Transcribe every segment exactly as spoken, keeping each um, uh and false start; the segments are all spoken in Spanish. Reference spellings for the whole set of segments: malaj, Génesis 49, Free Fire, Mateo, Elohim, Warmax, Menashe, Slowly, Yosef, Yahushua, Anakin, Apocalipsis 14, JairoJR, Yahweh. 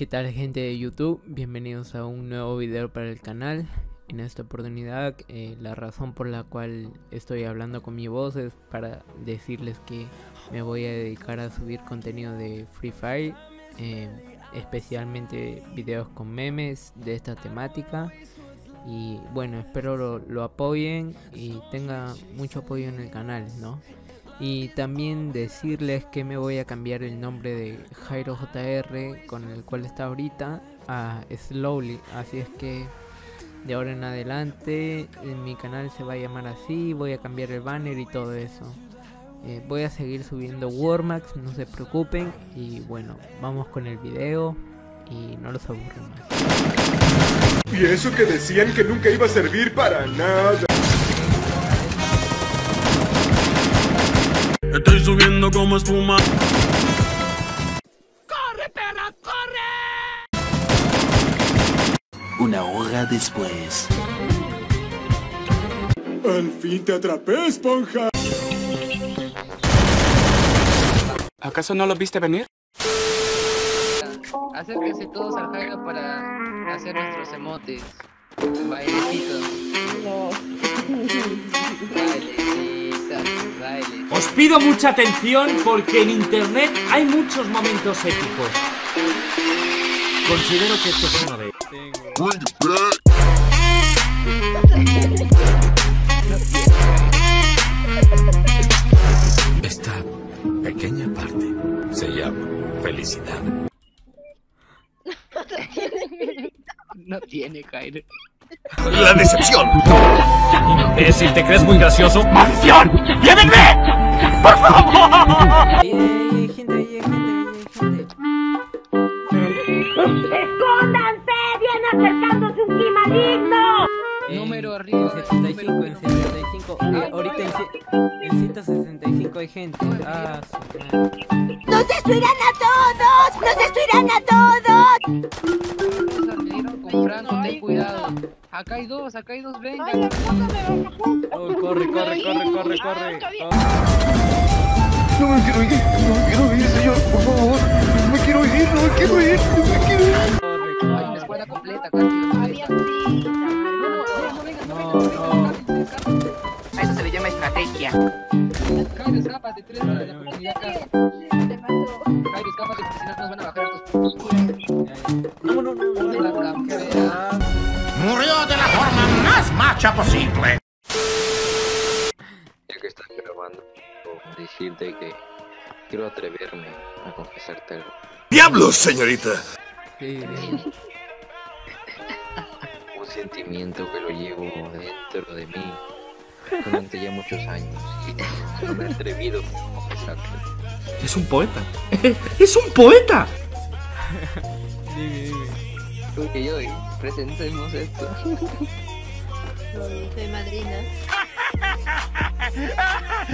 ¿Qué tal, gente de YouTube? Bienvenidos a un nuevo video para el canal. En esta oportunidad eh, la razón por la cual estoy hablando con mi voz es para decirles que me voy a dedicar a subir contenido de Free Fire, eh, especialmente videos con memes de esta temática. Y bueno, espero lo, lo apoyen y tenga mucho apoyo en el canal, ¿no? Y también decirles que me voy a cambiar el nombre de JairoJR, con el cual está ahorita, a Slowly. Así es que de ahora en adelante en mi canal se va a llamar así. Voy a cambiar el banner y todo eso. Eh, voy a seguir subiendo Warmax, no se preocupen. Y bueno, vamos con el video y no los aburro más. Y eso que decían que nunca iba a servir para nada. Estoy subiendo como espuma. ¡Corre, perra, corre! Una hora después. Al fin te atrapé, esponja. ¿Acaso no lo viste venir? Acérquense todos al Jairo para hacer nuestros emotes. Bailecitos. No. Os pido mucha atención porque en internet hay muchos momentos épicos. Considero que esto es uno de ellos. Esta pequeña parte se llama felicidad. No tiene Jairo. La decepción. Eh, si te crees muy gracioso, ¡maldición! ¡Llévenme! ¡Por favor! ¡Ey, gente, ey, gente, gente! ¡Escóndanse! ¡Viene acercándose un quimadito! Eh, número arriba. En setenta y cinco, en setenta y cinco. Eh, ahorita en, en ciento sesenta y cinco hay gente. Ah, ¡nos destruirán a todos! ¡Nos destruirán a todos! Comprando, ten cuidado. Acá hay dos, acá hay dos, venga. Ay, oh, corre, corre, corre, corre, corre. No me quiero ir, no me quiero ir, señor, por favor. No me quiero ir, no me quiero ir, no me quiero ir. Hay una escuela completa, casi. No, no. A eso se le llama estrategia. Jairo, escápate, tú eres de la comunidad. Jairo, escápate, porque si no nos van a bajar a tus puntos. No, no, no, no. Murió de la forma más macha posible. Ya que estás grabando, decirte que quiero atreverme a confesarte algo. ¡Diablos, señorita! Sí. Un sentimiento que lo llevo dentro de mí durante ya muchos años y no me he atrevido a confesarte. ¡Es un poeta! ¡Es un poeta! Dime, dime. Creo que yo presentemos esto. Soy madrina.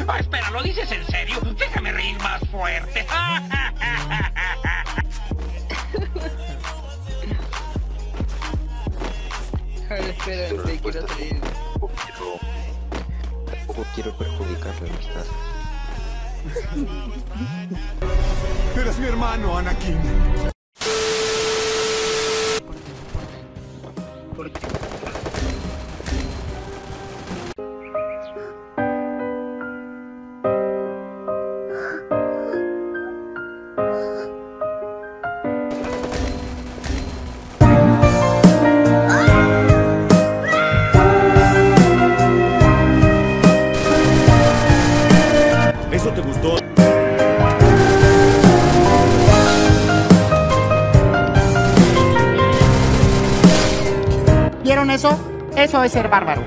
Oh, espera, ¿lo dices en serio? Déjame reír más fuerte. Joder, espera, te quiero salir. Tampoco quiero, tampoco quiero perjudicar la amistad. Eres mi hermano, Anakin. ¿Eso te gustó? ¿Vieron eso? Eso es ser bárbaro.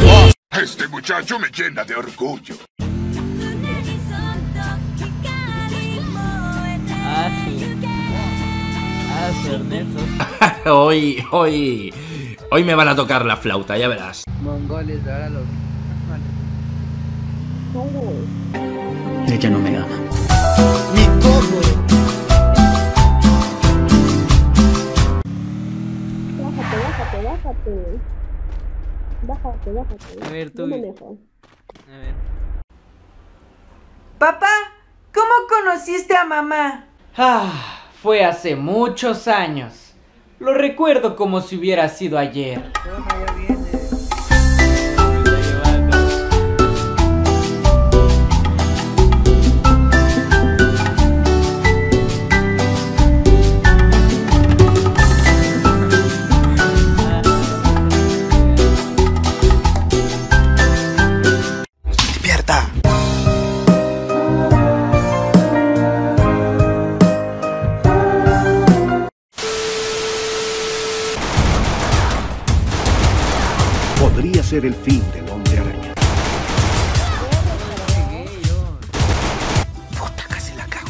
Oh, este muchacho me llena de orgullo. Ah, sí. Ah, sí, Ernesto. hoy, hoy, hoy me van a tocar la flauta, ya verás. Mongoles, ahora los... Ella no me ama. Ni corro. Bájate, bájate, bájate. Bájate, bájate. A ver, tú. No me dejo. A ver. Papá, ¿cómo conociste a mamá? Ah, fue hace muchos años. Lo recuerdo como si hubiera sido ayer. Podría ser el fin del hombre araña. Puta, casi la cago.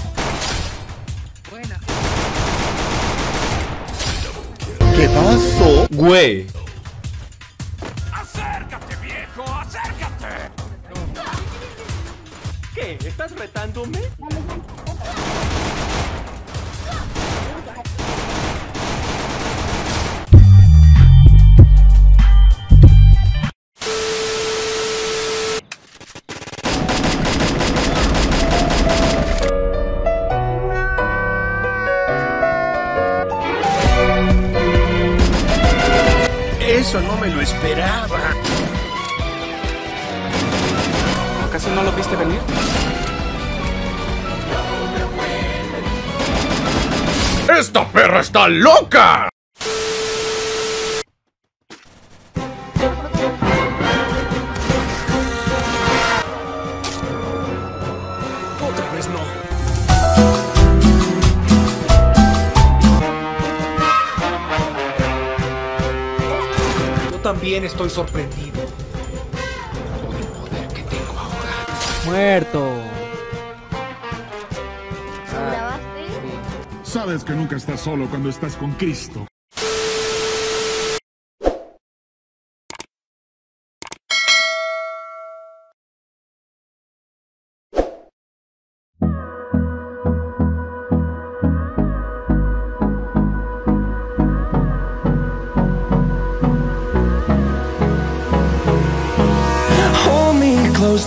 Buena. ¿Qué pasó, güey? Acércate, viejo, acércate. ¿Qué? ¿Estás retándome? Eso no me lo esperaba. ¿Acaso no lo viste venir? ¡Esta perra está loca! Otra vez no. También estoy sorprendido por el poder que tengo ahora. Muerto. Ah, sí. Sabes que nunca estás solo cuando estás con Cristo. Close